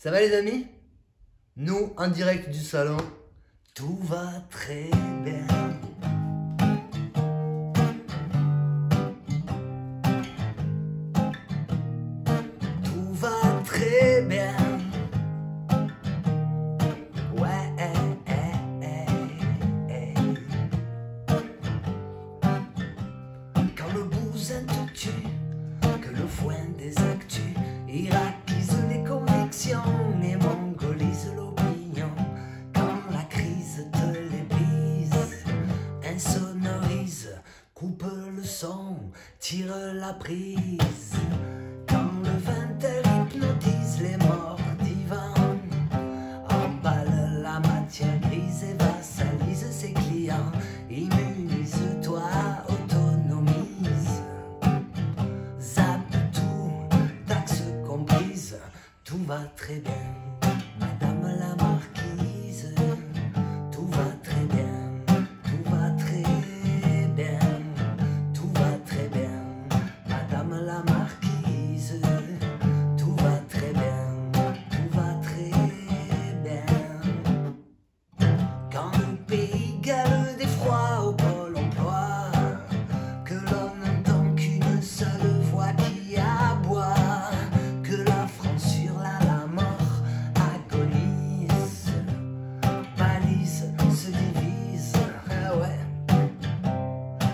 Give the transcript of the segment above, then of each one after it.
Ça va les amis? Nous, en direct du salon, tout va très bien. Tout va très bien. Ouais, quand le bousin te tue, que le foin des actus irakise les convictions. Coupe le son, tire la prise. Quand le vinter hypnotise les morts divans, emballe la matière grise et vassalise ses clients. Immunise-toi, autonomise. Zappe tout, taxe comprise. Tout va très bien, madame la marquise. Tout va très bien.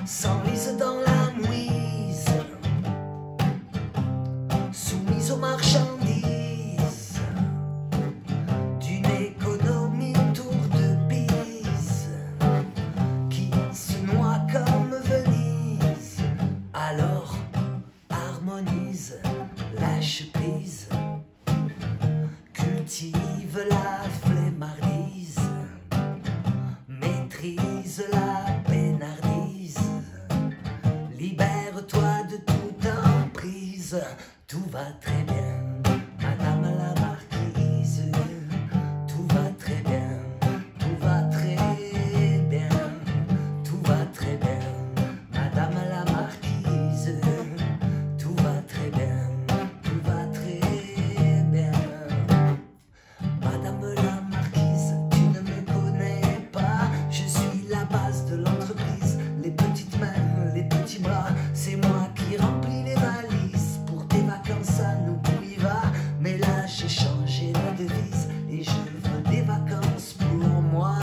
S'enlise dans la mouise, soumise aux marchandises d'une économie tour de Pise qui se noie comme Venise. Alors harmonise, lâche prise, cultive la flemmardise, maîtrise la pénardise. Libère-toi de toute emprise, tout va très bien, madame la marquise. Tout va très bien, tout va très bien, tout va très bien, madame la marquise. Tout va très bien, tout va très bien, madame la marquise. Tu ne me connais pas, je suis la base de l'entreprise, les petites mains. C'est moi qui remplis les valises pour tes vacances à nous pour y va. Mais là j'ai changé la devise et je veux des vacances pour moi.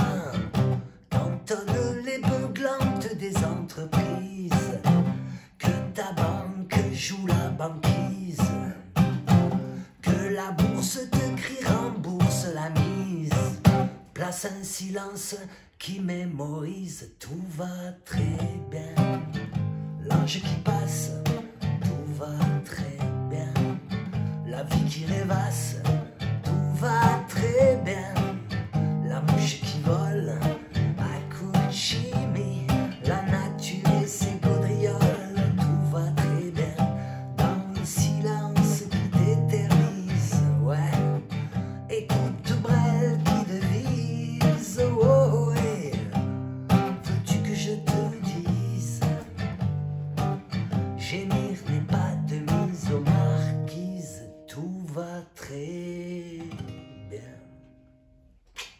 Cantonne les beuglantes des entreprises, que ta banque joue la banquise, que la bourse te crie rembourse la mise. Place un silence qui mémorise, tout va très bien. L'ange qui passe, tout va très bien. La vie qui rêvasse, tout va très bien. La mouche qui vole, à coups de chimie. La nature et ses gaudrioles, tout va très bien. Dans le silence qui t'éternise, ouais. Écoute Brel qui devise, oh ouais. Veux-tu que je te gémir n'est pas de mise aux marquises, tout va très bien.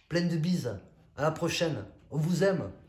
Pleine de bises, à la prochaine, on vous aime.